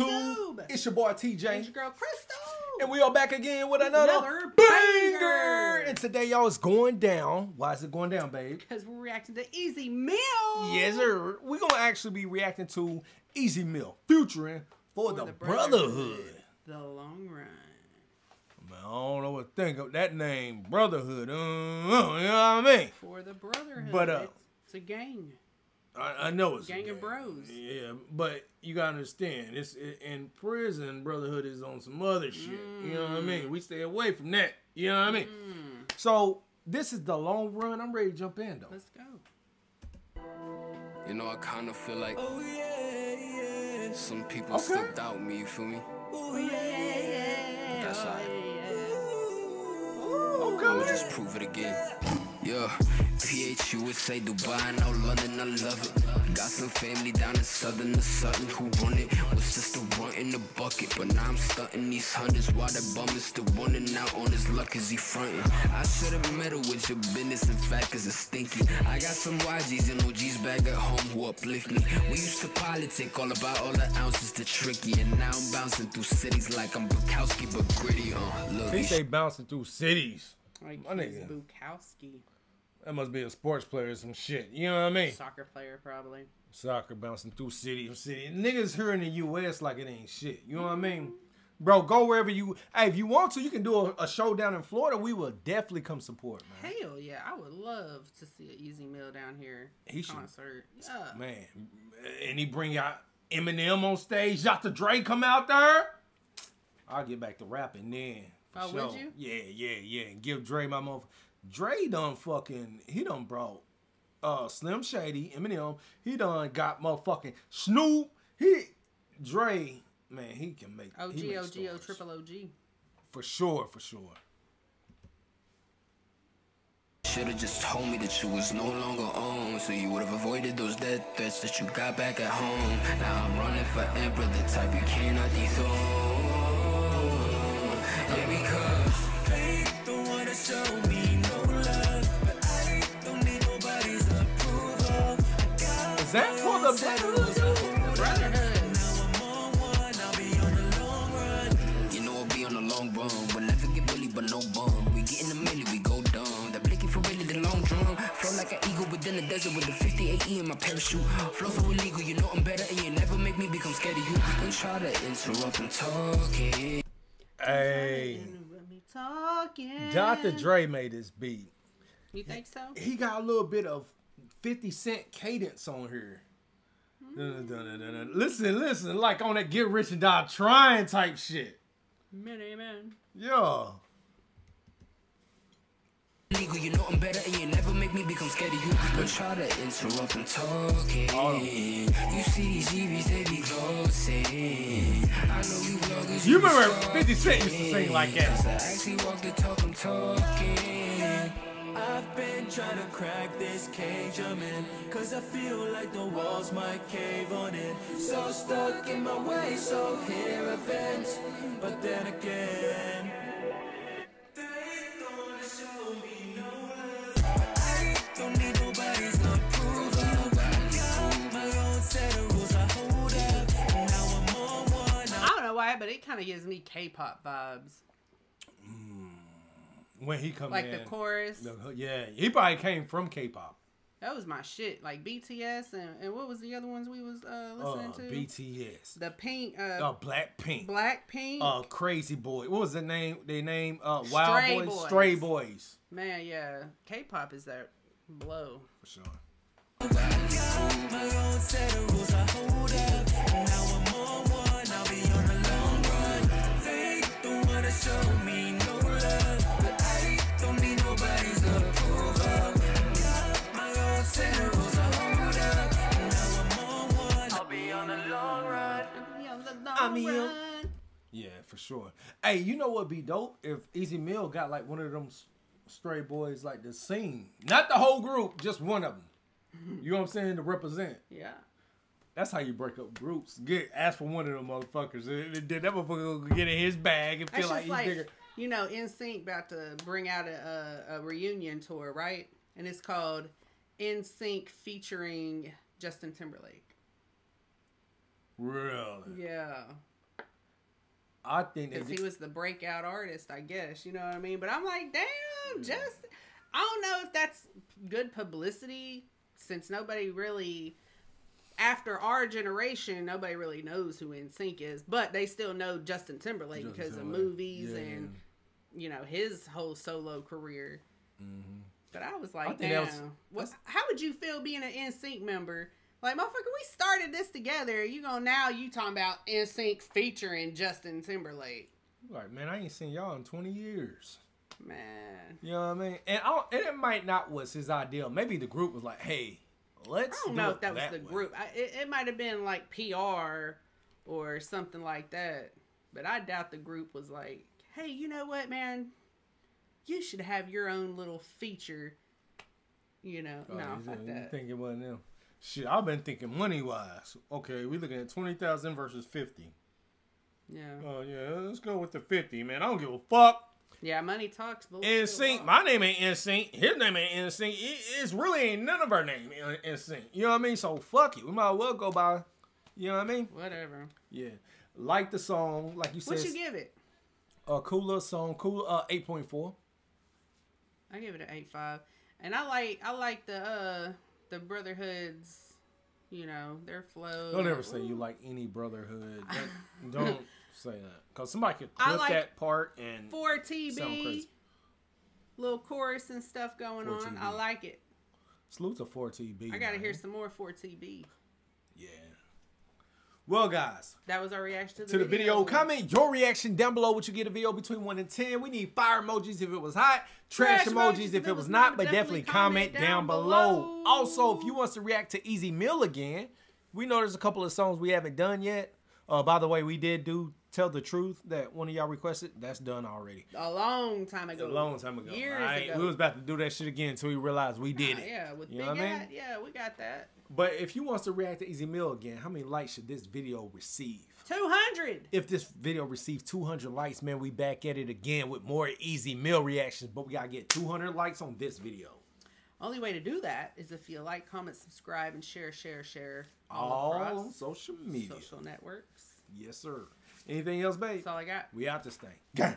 YouTube. It's your boy TJ. It's your girl Crystal. And we are back again with another banger. And today, y'all, it's going down. Why is it going down, babe? Because we're reacting to Ez Mil. Yes, sir. We're going to actually be reacting to Ez Mil featuring For the Brotherhood. The Long Run. I don't know what to think of that name, Brotherhood. You know what I mean? For the Brotherhood. But it's a gang. I know it's gang of bros. Yeah, but you gotta understand, it's in prison. Brotherhood is on some other shit. You know what I mean? We stay away from that. You know what I mean? So this is The Long Run. I'm ready to jump in though. Let's go. You know, I kind of feel like some people still doubt me. You feel me? Oh yeah. But that's alright. I'ma just prove it again. Yeah. PHU would say Dubai, now London, I love it. Got some family down in Southern, the Sutton who run it. Was just a runt in the bucket, but now I'm stunting these hundreds. Why that bum is still running out on his luck, is he fronting? I should've meddled with your business, in fact, cause it's stinky. I got some YGs and OGs back at home who uplift me. We used to politic, all about all the ounces, the tricky. And now I'm bouncing through cities like I'm Bukowski, but gritty. Look, he say bouncing through cities. Like my nigga Bukowski. That must be a sports player or some shit. You know what I mean? Soccer player, probably. Soccer bouncing through city to city. Niggas here in the U.S. like it ain't shit. You know what I mean? Bro, go wherever you... Hey, if you want to, you can do a show down in Florida. We will definitely come support, man. Hell yeah. I would love to see an Ez Mil down here. He concert. Should. Yeah. Man. And he bring y'all Eminem on stage. Dr. Dre come out there. I'll get back to rapping then. Oh, sure. Would you? Yeah, yeah, yeah. Give Dre my motherfucker. Dre done fucking, he done brought Slim Shady, Eminem, he done got motherfucking Snoop, Dre, man, he can make OG, triple OG. For sure. Should've just told me that you was no longer on, so you would've avoided those death threats that you got back at home. Now I'm running for emperor, the type you cannot dethrone. Yeah, because they don't wanna show me. Is that For the Brotherhood? I'll be on the long run. You know I'll be on the long run. We'll never get bully, but no bum. We get in the middle, we go dumb. That blicky for really the long drum. Flow like an eagle within the desert with the 50 AE in my parachute. Flow so illegal, you know I'm better, and you never make me become scared of you. Don't try to interrupt, I'm talking. Hey, Dr. Dre made this beat. You think so? He got a little bit of 50 Cent cadence on here. Listen, like on that Get Rich or Die Trying type shit. Amen. Yeah. Legal, you know I'm better, and you never make me become scared of you. But try to interrupt and talking. You see these EVs, they be closing. I know you vloggers. You remember 50 Cent used to sing like that. I actually walk the talk, I'm talking. I've been trying to crack this cage I'm in, cause I feel like the walls might cave on it. So stuck in my way, so here I vent. But then again, they don't show me no love. I don't need nobody's approval. I got my own set of rules I hold up. Now I'm on one. I don't know why, but it kind of gives me K-pop vibes. When he comes in. Like the chorus. Yeah. He probably came from K-pop. That was my shit. Like BTS and what was the other ones we was listening to? BTS. The Pink. Black Pink. Black Pink. Crazy Boy. What was the name? Their name? Wild Boys. Stray Boys. Man, yeah. K-pop is that blow. For sure. Yeah, for sure. Hey, you know what'd be dope? If Ez Mil got like one of them Stray Boys, like the scene. Not the whole group, just one of them. You know what I'm saying? To represent. Yeah. That's how you break up groups. Ask for one of them motherfuckers. That motherfucker will get in his bag and feel like he's bigger. You know, NSYNC about to bring out a reunion tour, right? And it's called NSYNC featuring Justin Timberlake. Really? Yeah. I think because he was the breakout artist, I guess. You know what I mean? But I'm like, damn, Justin. I don't know if that's good publicity, since nobody really, after our generation, nobody really knows who NSYNC is, but they still know Justin Timberlake because of movies and, you know, his whole solo career. Mm-hmm. But I was like, damn, how would you feel being an NSYNC member? Like, motherfucker, we started this together. You gonna now you talking about NSYNC featuring Justin Timberlake? Like, man, I ain't seen y'all in 20 years. Man, you know what I mean? And it might not was his idea. Maybe the group was like, hey, let's. I don't know if that was the group. It might have been like PR or something like that. But I doubt the group was like, hey, you know what, man? You should have your own little feature. You know, no, fuck that. You think it wasn't them? Shit, I've been thinking money-wise. Okay, we looking at 20,000 versus 50. Yeah. Oh, yeah, let's go with the 50, man. I don't give a fuck. Yeah, money talks. NSYNC. My name ain't NSYNC. His name ain't NSYNC. It's really ain't none of our name NSYNC. You know what I mean? So, fuck it. We might as well go by, you know what I mean? Whatever. Yeah. Like the song, like you said. What you give it? Cooler song. Cooler, 8.4. I give it an 8.5. And I like the Brotherhood's, you know, their flow. Don't ever say you like any Brotherhood. Don't say that. Because somebody could clip like that part and 4TB, sound crazy. Little chorus and stuff going on. I like it. Salute to 4TB. I got to hear some more 4TB. Yeah. Well, guys, that was our reaction to the video. Comment your reaction down below. What you get a video between 1 and 10. We need fire emojis if it was hot, trash emojis if it was not, but definitely comment down below. Also, if you want to react to Ez Mil again, we know there's a couple of songs we haven't done yet. By the way, we did do Tell the Truth that one of y'all requested. That's done already. A long time ago. A long time ago. Years ago. We was about to do that shit again until we realized we did it. Yeah, with Big Hat, yeah, we got that. But if you want to react to Ez Mil again, how many likes should this video receive? 200. If this video receives 200 likes, man, we back at it again with more Ez Mil reactions. But we got to get 200 likes on this video. Only way to do that is if you like, comment, subscribe, and share. All social media. Social networks. Yes, sir. Anything else, babe? That's all I got. We out this thing.